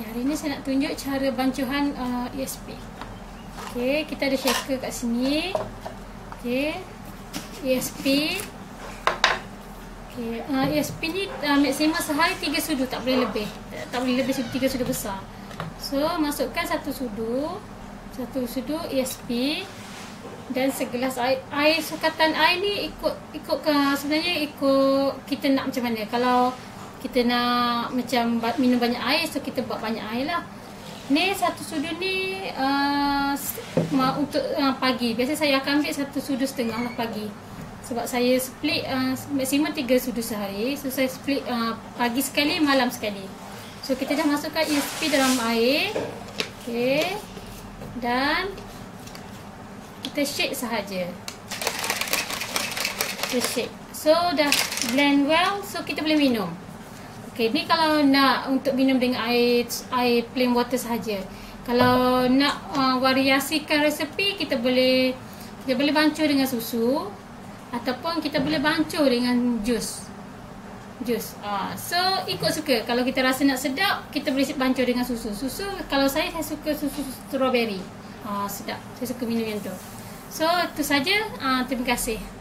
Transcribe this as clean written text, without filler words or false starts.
Hari ini saya nak tunjuk cara bancuhan ESP. Okey, kita ada shaker kat sini. Okey, ESP. Okey, ESP ni maksimum sehari 3 sudu, tak boleh lebih. Tak boleh lebih 3 sudu besar. So, masukkan satu sudu ESP dan segelas air. Sukatan air ni ikut sebenarnya ikut kita nak macam mana. Kalau kita nak macam minum banyak air, so kita buat banyak air lah. Ni satu sudu ni untuk pagi. Biasa saya akan ambil satu sudu setengah lah pagi. Sebab saya split maksimum 3 sudu sehari. So saya split pagi sekali, malam sekali. So kita dah masukkan ESP dalam air. Okay. Dan kita shake sahaja. Kita shake. So dah blend well, so kita boleh minum. Okay, ni kalau nak untuk minum dengan air plain water sahaja. Kalau nak variasikan resepi, kita boleh bancuh dengan susu ataupun kita boleh bancuh dengan jus. So ikut suka. Kalau kita rasa nak sedap, kita boleh bancuh dengan susu. Kalau saya suka susu strawberry. Sedap. Saya suka minum yang tu. So itu saja. Terima kasih.